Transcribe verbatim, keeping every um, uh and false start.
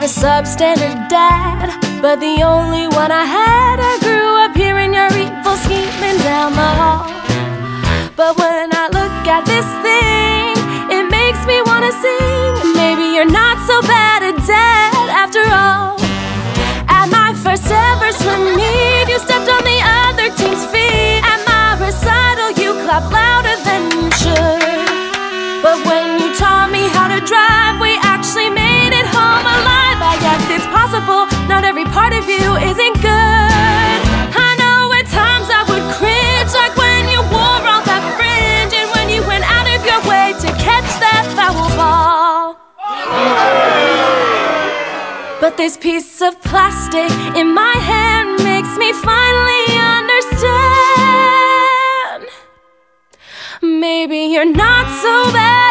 have a substandard dad, but the only one I had, I grew up hearing your evil scheming down the hall. But when I look at this thing, it makes me wanna sing. Maybe you're not so bad at dad after all. At my first ever swim meet, you stepped on the other team's feet. At my recital, you clapped louder than you should. But when you taught me how to drive, we actually made it home alive. I guess it's possible not every part of you isn't good. I know at times I would cringe, like when you wore all that fringe, and when you went out of your way to catch that foul ball. But this piece of plastic in my hand makes me finally understand. Maybe you're not so bad.